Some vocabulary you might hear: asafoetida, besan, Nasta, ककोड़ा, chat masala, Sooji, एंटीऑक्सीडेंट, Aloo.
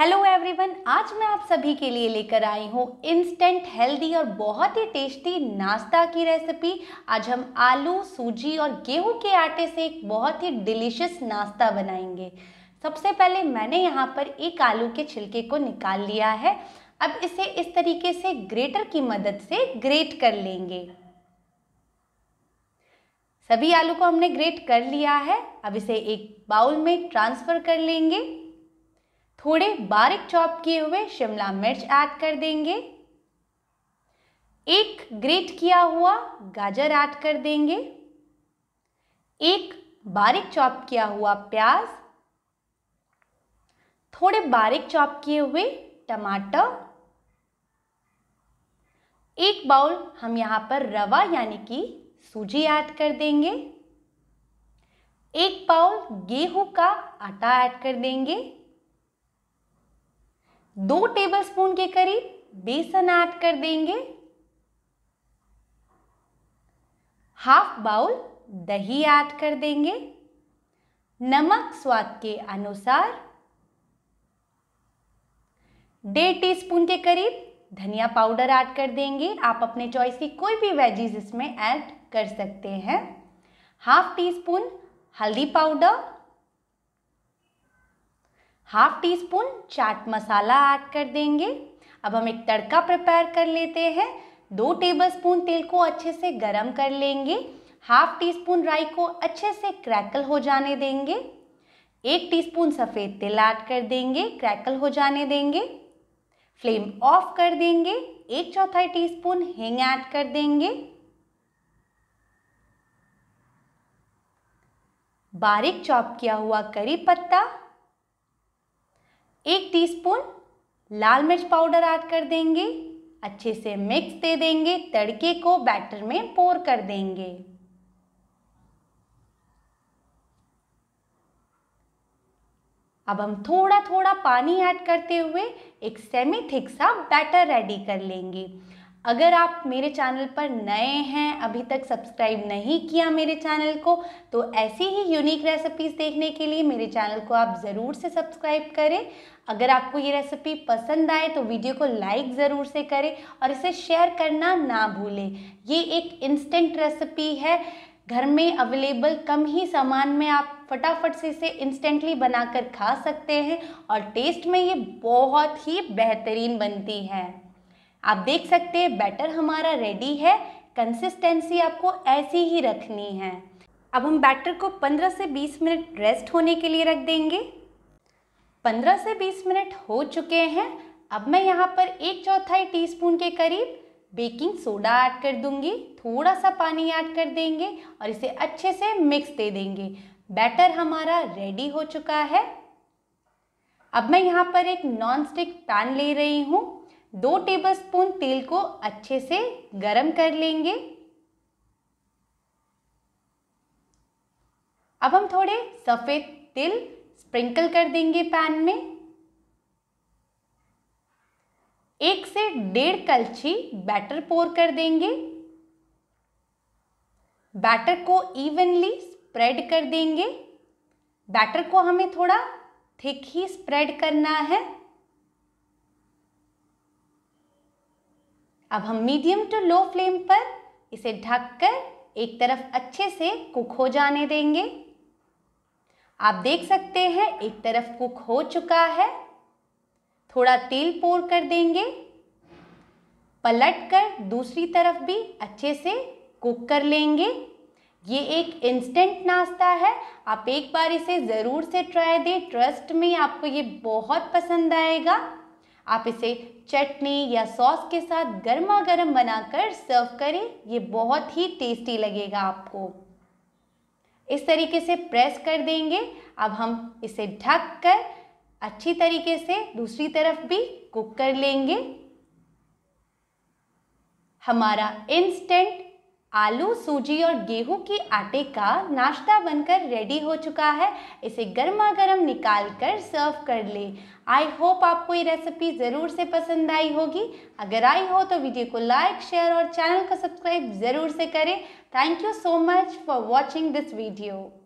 Hello everyone, आज मैं आप सभी के लिए लेकर आई हूँ इंस्टेंट हेल्दी और बहुत ही टेस्टी नाश्ता की रेसिपी। आज हम आलू, सूजी और गेहूं के आटे से एक बहुत ही डिलीशियस नाश्ता बनाएंगे। सबसे पहले मैंने यहाँ पर एक आलू के छिलके को निकाल लिया है। अब इसे इस तरीके से ग्रेटर की मदद से ग्रेट कर लेंगे। सभी आलू को हमने ग्रेट कर लिया है। अब इसे एक बाउल में ट्रांसफ़र कर लेंगे। थोड़े बारीक चॉप किए हुए शिमला मिर्च ऐड कर देंगे। एक ग्रेट किया हुआ गाजर ऐड कर देंगे। एक बारीक चॉप किया हुआ प्याज, थोड़े बारीक चॉप किए हुए टमाटर, एक बाउल हम यहाँ पर रवा यानी कि सूजी ऐड कर देंगे। एक बाउल गेहूं का आटा ऐड कर देंगे। 2 टेबलस्पून के करीब बेसन ऐड कर देंगे। 1/2 बाउल दही ऐड कर देंगे। नमक स्वाद के अनुसार, 1.5 टीस्पून के करीब धनिया पाउडर ऐड कर देंगे। आप अपने चॉइस की कोई भी वेजीज इसमें ऐड कर सकते हैं। 1/2 टीस्पून हल्दी powder, 1/2 teaspoon chaat masala add कर देंगे। अब हम एक तड़का प्रिपेयर कर लेते हैं। 2 टेबलस्पून तेल को अच्छे से गरम कर लेंगे। 1/2 टीस्पून राई को अच्छे से क्रैकल हो जाने देंगे। 1 टीस्पून सफ़ेद तिल ऐड कर देंगे। क्रैकल हो जाने देंगे। फ्लेम ऑफ कर देंगे। 1/4 टीस्पून हींग ऐड कर देंगे। बारीक चॉप किया हुआ करी पत्ता, 1 टीस्पून लाल मिर्च पाउडर ऐड कर देंगे। अच्छे से मिक्स दे देंगे। तड़के को बैटर में पोर कर देंगे। अब हम थोड़ा थोड़ा पानी ऐड करते हुए एक सेमी थिक सा बैटर रेडी कर लेंगे। अगर आप मेरे चैनल पर नए हैं, अभी तक सब्सक्राइब नहीं किया मेरे चैनल को, तो ऐसी ही यूनिक रेसिपीज़ देखने के लिए मेरे चैनल को आप ज़रूर से सब्सक्राइब करें। अगर आपको ये रेसिपी पसंद आए तो वीडियो को लाइक ज़रूर से करें और इसे शेयर करना ना भूलें। ये एक इंस्टेंट रेसिपी है, घर में अवेलेबल कम ही सामान में आप फटाफट से इसे इंस्टेंटली बनाकर खा सकते हैं और टेस्ट में ये बहुत ही बेहतरीन बनती है। आप देख सकते हैं बैटर हमारा रेडी है। कंसिस्टेंसी आपको ऐसी ही रखनी है। अब हम बैटर को 15 से 20 मिनट रेस्ट होने के लिए रख देंगे। 15 से 20 मिनट हो चुके हैं। अब मैं यहाँ पर 1/4 टीस्पून के करीब बेकिंग सोडा ऐड कर दूंगी। थोड़ा सा पानी ऐड कर देंगे और इसे अच्छे से मिक्स दे देंगे। बैटर हमारा रेडी हो चुका है। अब मैं यहाँ पर एक नॉन स्टिक पैन ले रही हूँ। 2 टेबलस्पून तेल को अच्छे से गरम कर लेंगे। अब हम थोड़े सफ़ेद तिल स्प्रिंकल कर देंगे पैन में। 1 से 1.5 कलछी बैटर पोर कर देंगे। बैटर को इवनली स्प्रेड कर देंगे। बैटर को हमें थोड़ा थिक ही स्प्रेड करना है। अब हम मीडियम टू लो फ्लेम पर इसे ढककर एक तरफ अच्छे से कुक हो जाने देंगे। आप देख सकते हैं एक तरफ कुक हो चुका है। थोड़ा तेल पोर कर देंगे। पलटकर दूसरी तरफ भी अच्छे से कुक कर लेंगे। ये एक इंस्टेंट नाश्ता है, आप एक बार इसे ज़रूर से ट्राई दें। ट्रस्ट में आपको ये बहुत पसंद आएगा। आप इसे चटनी या सॉस के साथ गर्मा गर्म बनाकर सर्व करें। ये बहुत ही टेस्टी लगेगा आपको। इस तरीके से प्रेस कर देंगे। अब हम इसे ढककर अच्छी तरीके से दूसरी तरफ भी कुक कर लेंगे। हमारा इंस्टेंट आलू, सूजी और गेहूं के आटे का नाश्ता बनकर रेडी हो चुका है। इसे गर्मा गर्म निकाल कर सर्व कर लें। आई होप आपको ये रेसिपी ज़रूर से पसंद आई होगी। अगर आई हो तो वीडियो को लाइक, शेयर और चैनल को सब्सक्राइब ज़रूर से करें। Thank you so much for watching this video.